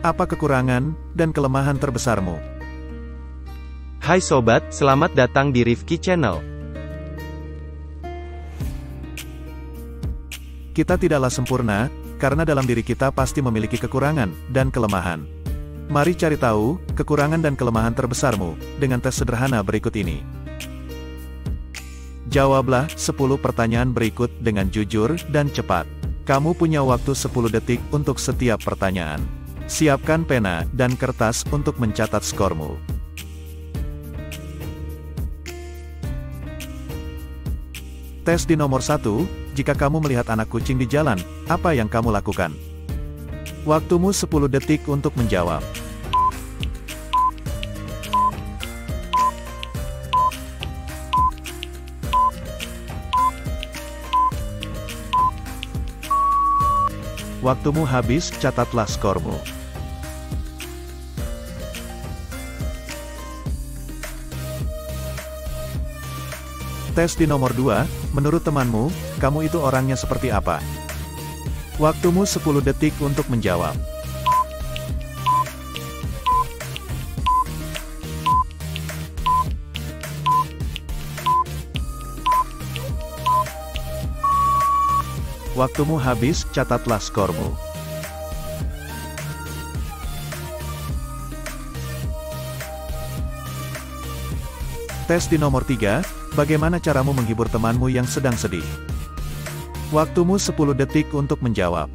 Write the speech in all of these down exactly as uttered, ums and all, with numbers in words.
Apa kekurangan dan kelemahan terbesarmu? Hai sobat, selamat datang di Rifki Channel. Kita tidaklah sempurna, karena dalam diri kita pasti memiliki kekurangan dan kelemahan. Mari cari tahu kekurangan dan kelemahan terbesarmu dengan tes sederhana berikut ini. Jawablah sepuluh pertanyaan berikut dengan jujur dan cepat. Kamu punya waktu sepuluh detik untuk setiap pertanyaan. Siapkan pena dan kertas untuk mencatat skormu. Tes di nomor satu, jika kamu melihat anak kucing di jalan, apa yang kamu lakukan? Waktumu sepuluh detik untuk menjawab. Waktumu habis, catatlah skormu. Tes di nomor dua, menurut temanmu, kamu itu orangnya seperti apa? Waktumu sepuluh detik untuk menjawab. Waktumu habis, catatlah skormu. Tes di nomor tiga, bagaimana caramu menghibur temanmu yang sedang sedih? Waktumu sepuluh detik untuk menjawab.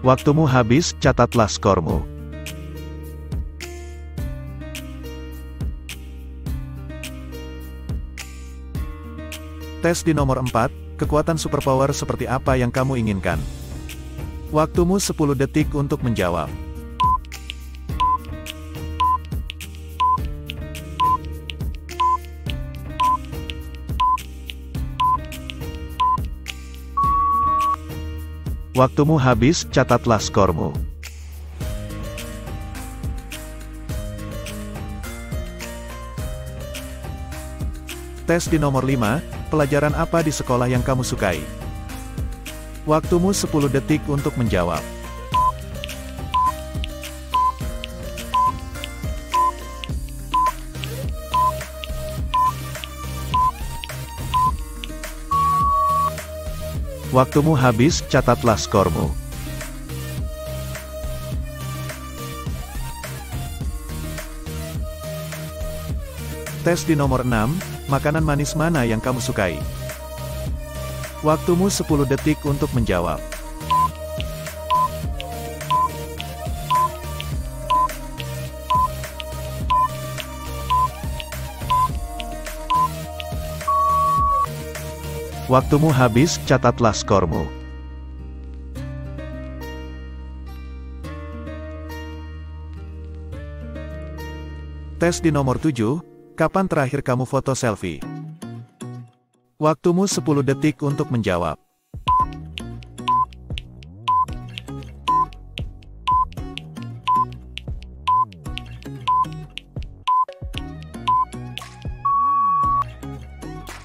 Waktumu habis, catatlah skormu. Tes di nomor empat, kekuatan superpower seperti apa yang kamu inginkan? Waktumu sepuluh detik untuk menjawab. Waktumu habis, catatlah skormu. Tes di nomor lima, pelajaran apa di sekolah yang kamu sukai? Waktumu sepuluh detik untuk menjawab. Waktumu habis, catatlah skormu. Tes di nomor enam, makanan manis mana yang kamu sukai? Waktumu sepuluh detik untuk menjawab. Waktumu habis, catatlah skormu. Tes di nomor tujuh, kapan terakhir kamu foto selfie? Waktumu sepuluh detik untuk menjawab.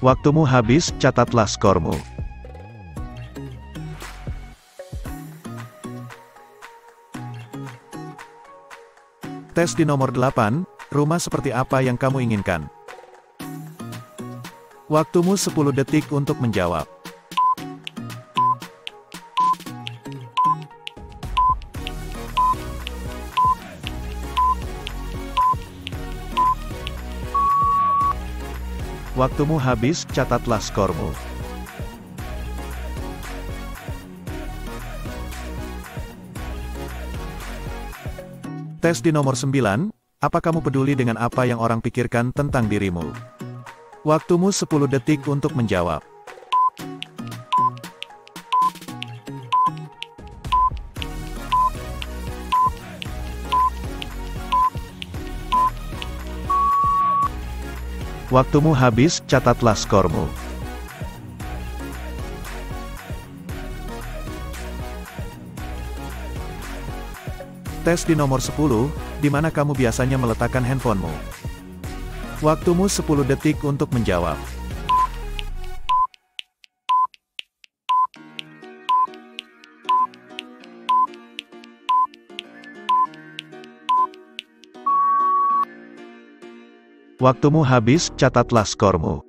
Waktumu habis, catatlah skormu. Tes di nomor delapan, rumah seperti apa yang kamu inginkan? Waktumu sepuluh detik untuk menjawab. Waktumu habis, catatlah skormu. Tes di nomor sembilan, apa kamu peduli dengan apa yang orang pikirkan tentang dirimu? Waktumu sepuluh detik untuk menjawab. Waktumu habis, catatlah skormu. Tes di nomor sepuluh, di mana kamu biasanya meletakkan handphonemu? Waktumu sepuluh detik untuk menjawab. Waktumu habis, catatlah skormu.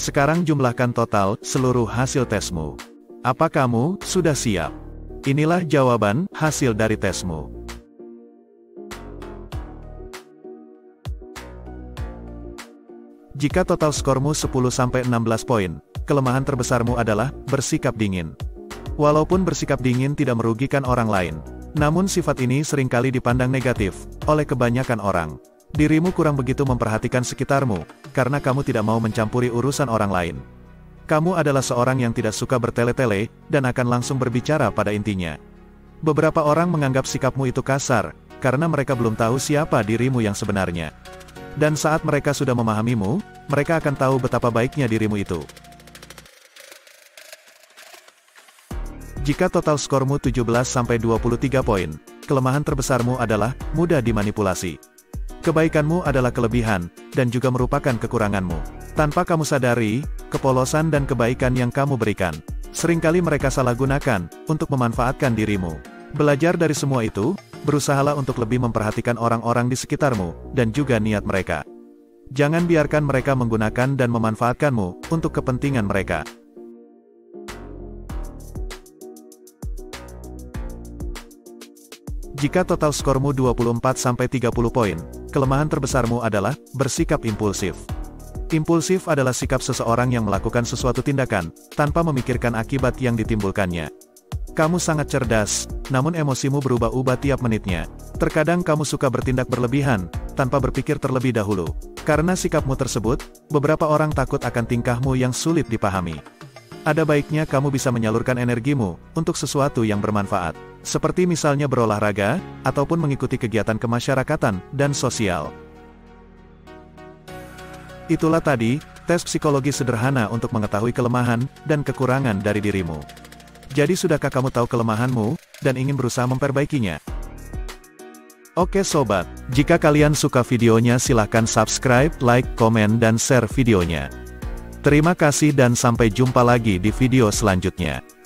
Sekarang jumlahkan total seluruh hasil tesmu. Apa kamu sudah siap? Inilah jawaban hasil dari tesmu. Jika total skormu sepuluh sampai enam belas poin, kelemahan terbesarmu adalah bersikap dingin. Walaupun bersikap dingin tidak merugikan orang lain, namun sifat ini seringkali dipandang negatif oleh kebanyakan orang. Dirimu kurang begitu memperhatikan sekitarmu, karena kamu tidak mau mencampuri urusan orang lain. Kamu adalah seorang yang tidak suka bertele-tele, dan akan langsung berbicara pada intinya. Beberapa orang menganggap sikapmu itu kasar, karena mereka belum tahu siapa dirimu yang sebenarnya. Dan saat mereka sudah memahamimu, mereka akan tahu betapa baiknya dirimu itu. Jika total skormu tujuh belas sampai dua puluh tiga poin, kelemahan terbesarmu adalah mudah dimanipulasi. Kebaikanmu adalah kelebihan, dan juga merupakan kekuranganmu. Tanpa kamu sadari, kepolosan dan kebaikan yang kamu berikan, seringkali mereka salah gunakan, untuk memanfaatkan dirimu. Belajar dari semua itu, berusahalah untuk lebih memperhatikan orang-orang di sekitarmu, dan juga niat mereka. Jangan biarkan mereka menggunakan dan memanfaatkanmu, untuk kepentingan mereka. Jika total skormu dua puluh empat sampai tiga puluh poin, kelemahan terbesarmu adalah bersikap impulsif. Impulsif adalah sikap seseorang yang melakukan sesuatu tindakan, tanpa memikirkan akibat yang ditimbulkannya. Kamu sangat cerdas, namun emosimu berubah-ubah tiap menitnya. Terkadang kamu suka bertindak berlebihan, tanpa berpikir terlebih dahulu. Karena sikapmu tersebut, beberapa orang takut akan tingkahmu yang sulit dipahami. Ada baiknya kamu bisa menyalurkan energimu, untuk sesuatu yang bermanfaat. Seperti misalnya berolahraga, ataupun mengikuti kegiatan kemasyarakatan, dan sosial. Itulah tadi, tes psikologi sederhana untuk mengetahui kelemahan, dan kekurangan dari dirimu. Jadi sudahkah kamu tahu kelemahanmu, dan ingin berusaha memperbaikinya? Oke sobat, jika kalian suka videonya silahkan subscribe, like, komen, dan share videonya. Terima kasih dan sampai jumpa lagi di video selanjutnya.